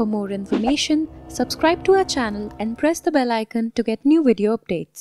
For more information, subscribe to our channel and press the bell icon to get new video updates.